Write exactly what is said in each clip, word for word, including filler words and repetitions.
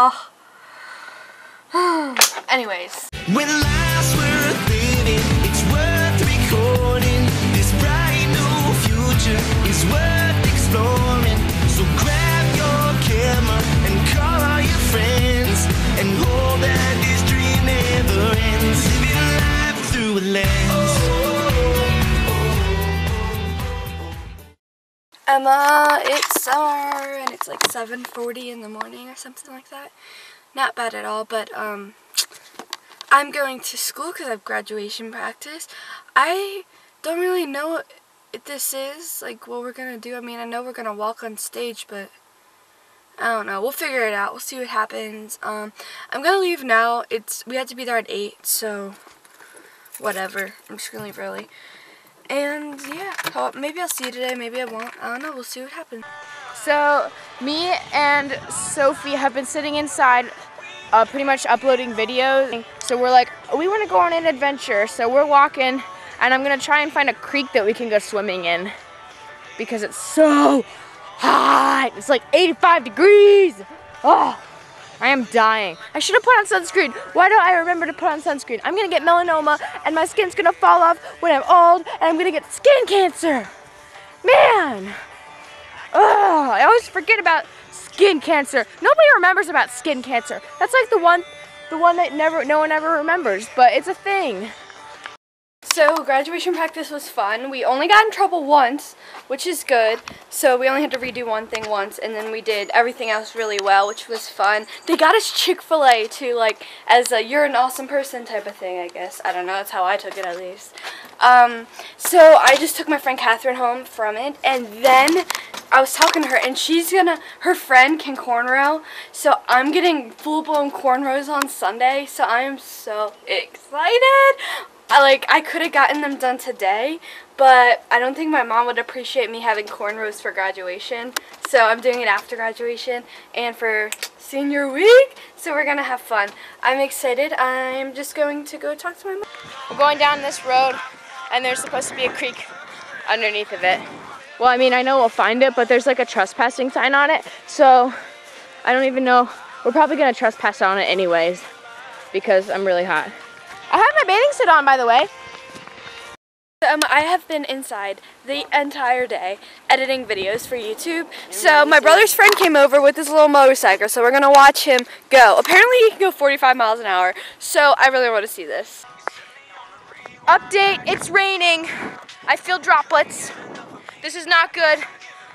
Oh. Anyways. When life's worth living, it's worth recording. This bright new future is worth exploring. So grab your camera and call all your friends and hold that this dream never ends. Living life through a lens. Emma, it's summer and it's like seven forty in the morning or something like that. Not bad at all, but um, I'm going to school because I have graduation practice. I don't really know what this is, like what we're going to do. I mean, I know we're going to walk on stage, but I don't know. We'll figure it out. We'll see what happens. Um, I'm going to leave now. It's we had to be there at eight, so whatever. I'm just going to leave early. And yeah, maybe I'll see you today. Maybe I won't. I don't know. We'll see what happens. So me and Sophie have been sitting inside uh, pretty much uploading videos. So we're like, we want to go on an adventure. So we're walking and I'm going to try and find a creek that we can go swimming in because it's so hot. It's like eighty-five degrees. Oh, I am dying. I should have put on sunscreen. Why don't I remember to put on sunscreen? I'm going to get melanoma and my skin's going to fall off when I'm old and I'm going to get skin cancer. Man. Oh, I always forget about skin cancer. Nobody remembers about skin cancer. That's like the one, the one that never, no one ever remembers, but it's a thing. So graduation practice was fun. We only got in trouble once, which is good. So we only had to redo one thing once, and then we did everything else really well, which was fun. They got us Chick-fil-A too, like as a you're an awesome person type of thing, I guess. I don't know, that's how I took it at least. Um, so I just took my friend Catherine home from it, and then I was talking to her, and she's gonna, her friend can cornrow, so I'm getting full-blown cornrows on Sunday, so I am so excited. I like, I could have gotten them done today, but I don't think my mom would appreciate me having cornrows for graduation, so I'm doing it after graduation and for senior week, so we're gonna have fun. I'm excited. I'm just going to go talk to my mom. We're going down this road, and there's supposed to be a creek underneath of it. Well, I mean, I know we'll find it, but there's like a trespassing sign on it, so I don't even know. We're probably gonna trespass on it anyways, because I'm really hot. I have my bathing suit on, by the way. Um, I have been inside the entire day editing videos for YouTube. So my brother's friend came over with his little motorcycle, so we're gonna watch him go. Apparently he can go forty-five miles an hour, so I really wanna see this. Update, it's raining. I feel droplets. This is not good.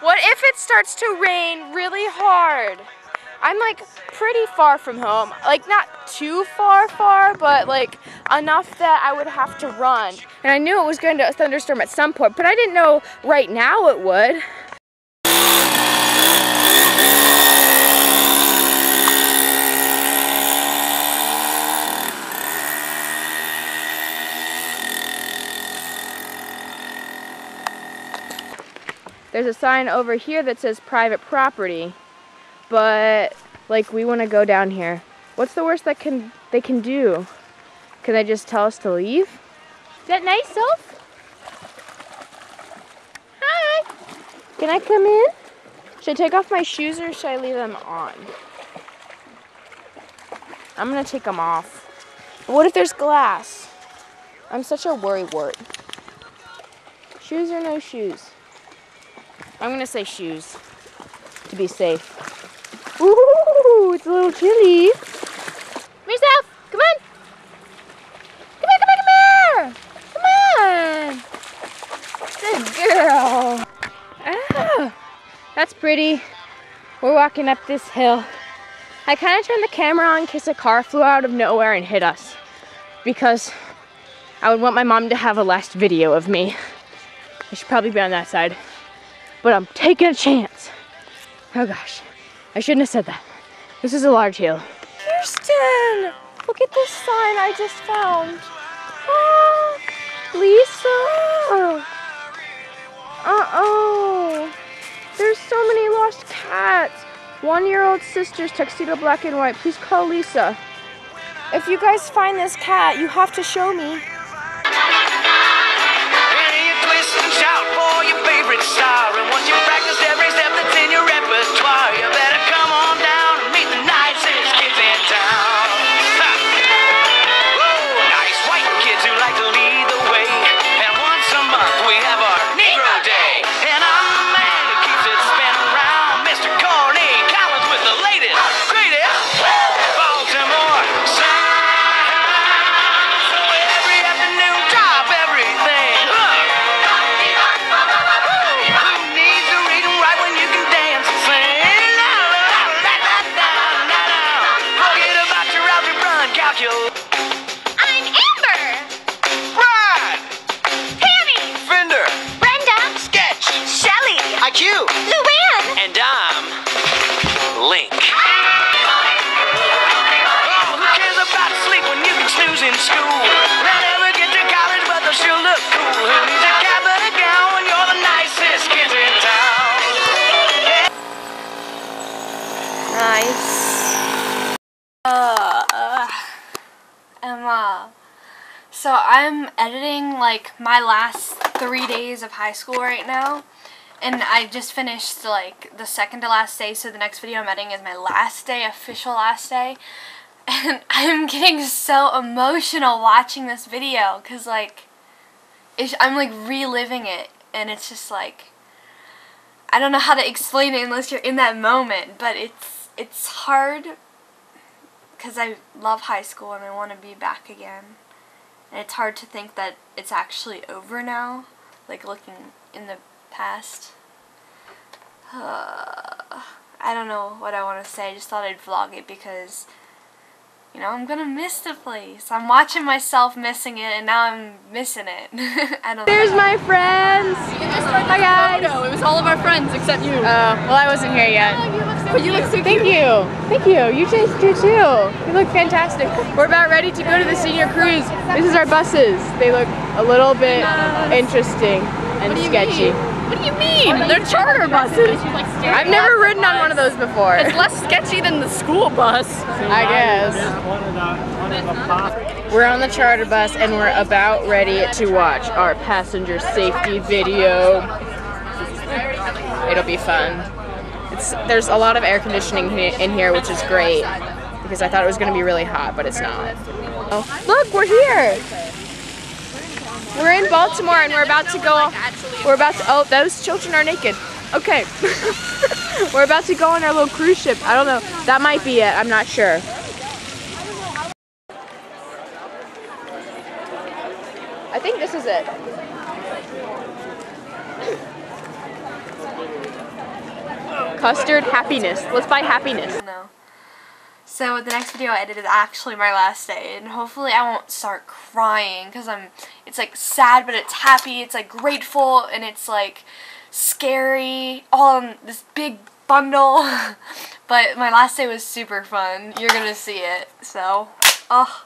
What if it starts to rain really hard? I'm like pretty far from home. Like not too far far, but like enough that I would have to run. And I knew it was going to a thunderstorm at some point, but I didn't know right now it would. There's a sign over here that says private property, but like we want to go down here. What's the worst that can they can do? Can they just tell us to leave? Is that nice, Soph? Hi! Can I come in? Should I take off my shoes or should I leave them on? I'm gonna take them off. But what if there's glass? I'm such a worrywart. Shoes or no shoes? I'm gonna say shoes to be safe. Ooh, it's a little chilly. Come here, Soph. Come on. Come here, come here, come here. Come on. Good girl. Ah, that's pretty. We're walking up this hill. I kind of turned the camera on in case a car flew out of nowhere and hit us because I would want my mom to have a last video of me. I should probably be on that side. But I'm taking a chance. Oh gosh, I shouldn't have said that. This is a large hill. Kirstin, look at this sign I just found. Oh, Lisa. Uh-oh, there's so many lost cats. One-year-old sisters, tuxedo black and white. Please call Lisa. If you guys find this cat, you have to show me. Once you practice every step that's in your repertoire, you better come on down and meet the night. So I'm editing like my last three days of high school right now, and I just finished like the second to last day, so the next video I'm editing is my last day, official last day, and I'm getting so emotional watching this video because like it's, I'm like reliving it, and it's just like, I don't know how to explain it unless you're in that moment, but it's it's hard because I love high school and I want to be back again. And it's hard to think that it's actually over now, like looking in the past. Uh, I don't know what I want to say. I just thought I'd vlog it because, you know, I'm going to miss the place. I'm watching myself missing it, and now I'm missing it. I don't Here's know. my friends. Hi, guys. No, it was all of our friends except you. Uh, well, I wasn't here yet. Oh, you look so but you cute. look so Thank cute. Thank you. Thank you. You just do, too. You look fantastic. We're about ready to go to the senior cruise. This is our buses. They look a little bit interesting and sketchy. Mean? What do you mean? They're charter buses. I've never ridden on one of those before. It's less sketchy than the school bus, I guess. We're on the charter bus and we're about ready to watch our passenger safety video. It'll be fun. It's, there's a lot of air conditioning in here, which is great because I thought it was going to be really hot, but it's not. Oh, look, we're here. We're in Baltimore and we're about to go, we're about to, oh, those children are naked. Okay. We're about to go on our little cruise ship. I don't know. That might be it. I'm not sure. I think this is it. Custard happiness. Let's buy happiness. No. So the next video I edit is actually my last day, and hopefully I won't start crying because I'm, it's like sad but it's happy, it's like grateful, and it's like scary, all in this big bundle. But my last day was super fun, you're gonna see it, so, oh.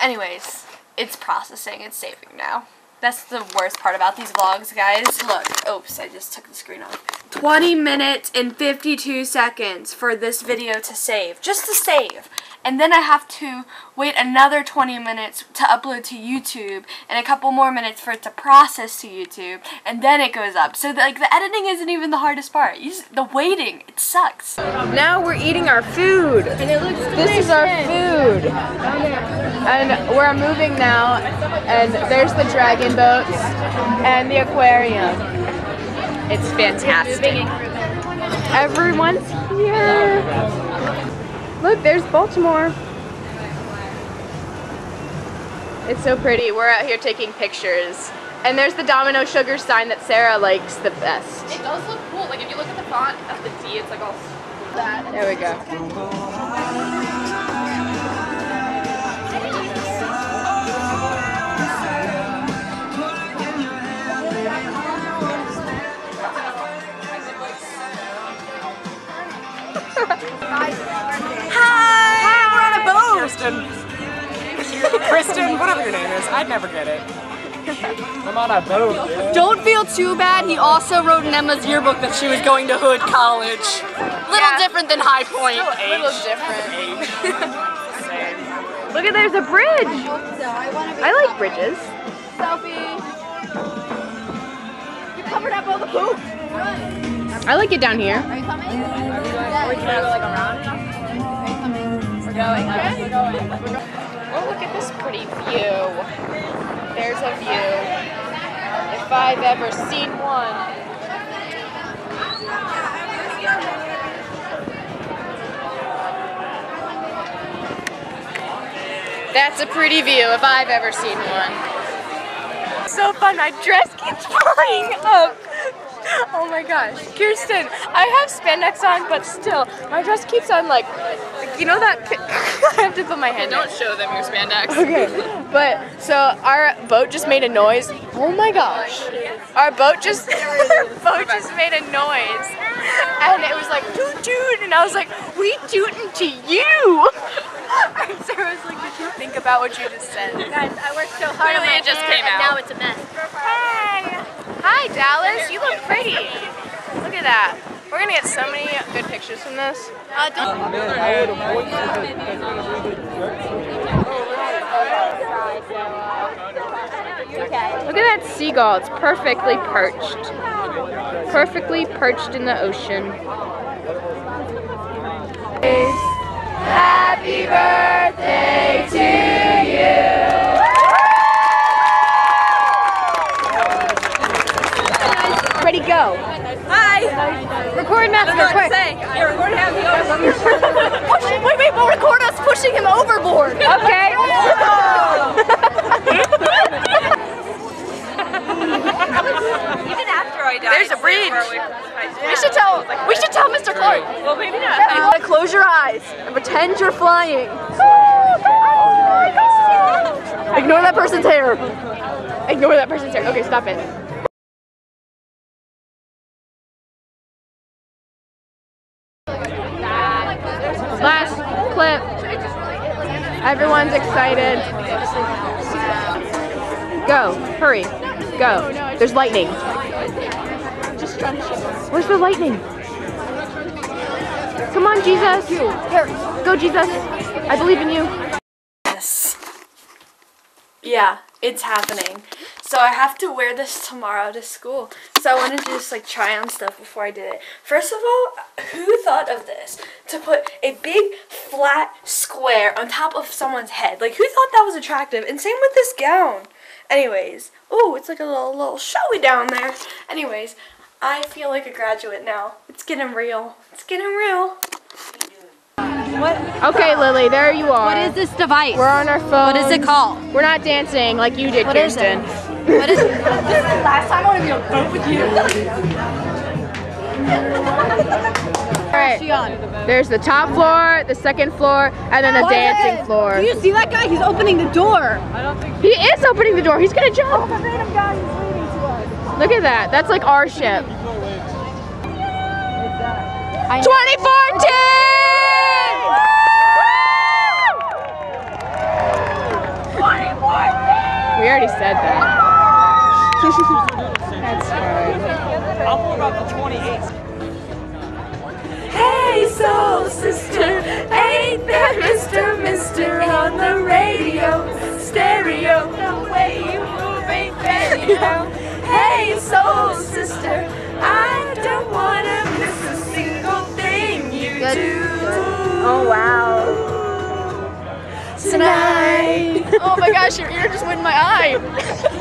Anyways, it's processing, it's saving now. That's the worst part about these vlogs, guys. Look, oops, I just took the screen off. twenty minutes and fifty-two seconds for this video to save, just to save. And then I have to wait another twenty minutes to upload to YouTube, and a couple more minutes for it to process to YouTube, and then it goes up. So the, like the editing isn't even the hardest part. You just, the waiting, it sucks. Now we're eating our food. And it looks this delicious. is our food. And we're moving now, and there's the dragon boats and the aquarium. It's fantastic. Everyone's here. Look, there's Baltimore. It's so pretty. We're out here taking pictures. And there's the Domino Sugar sign that Sarah likes the best. It does look cool. Like, if you look at the font of the D, it's like all that. There we go. Kirstin, whatever your name is, I'd never get it. I'm on a boat. Dude. Don't feel too bad. He also wrote in Emma's yearbook that she was going to Hood College. Little yeah. different than High Point. Still age. Little different. Age. Look at there's a bridge. I hope so. I want to be I like selfie. bridges. Selfie. You covered up all the poop. I like it down here. Are you coming? Yeah. Are you going like around? Are you coming? We're going. Okay. We're going. We're going. Oh, look at this pretty view. There's a view. If I've ever seen one. That's a pretty view if I've ever seen one. So fun, my dress keeps falling up. Oh my gosh. Kirstin, I have spandex on, but still, my dress keeps on like, you know that, I have to put my hand Don't in. show them your spandex. Okay, but, so our boat just made a noise. Oh my gosh. Our boat just, our boat just made a noise. And it was like, toot toot, and I was like, we tootin' to you. And Sarah was like, did you think about what you just said? Guys, I worked so hard Clearly on my it just hair, came out. now it's a mess. Hey. Hi Dallas, you look pretty. Look at that. We're gonna get so many good pictures from this. Uh, Look at that seagull. It's perfectly perched. Perfectly perched in the ocean. Happy birthday to you. Ready, go. Hi. Record Matthew, no, no, quick. Say, yeah, record Matthew. Push, wait, wait, but record us pushing him overboard. Okay. Even after I die. There's a bridge. We should tell, we should tell Mister Clark. Well, maybe not. You want to close your eyes and pretend you're flying. Ignore that person's hair. Ignore that person's hair. Okay, stop it. Last clip. Everyone's excited. Go. Hurry. Go. There's lightning. Where's the lightning? Come on, Jesus. Go, Jesus. I believe in you. Yes. Yeah, it's happening. So I have to wear this tomorrow to school. So I wanted to just like try on stuff before I did it. First of all, who thought of this? To put a big flat square on top of someone's head. Like, who thought that was attractive? And same with this gown. Anyways, oh, it's like a little, little showy down there. Anyways, I feel like a graduate now. It's getting real. It's getting real. What? Okay, Lily, there you are. What is this device? We're on our phone. What is it called? We're not dancing like you did, Kirstin. What is it? This is the last time I want to be on a boat with you. Alright, there's the top floor, the second floor, and then the Why dancing floor. Do you see that guy? He's opening the door. I don't think so. He is opening the door. He's going to jump. Oh, the random guy is leading to us. Look at that. That's like our ship. twenty fourteen! We already said that. That's fine. I'll pull about the twenty-eighth. Hey, soul sister, ain't that Mister Mister on the radio, stereo, the way you move ain't fair, you know. Hey, soul sister, I don't want to miss a single thing you Good. do. Oh, wow. Tonight. Oh my gosh, your ear just went in my eye.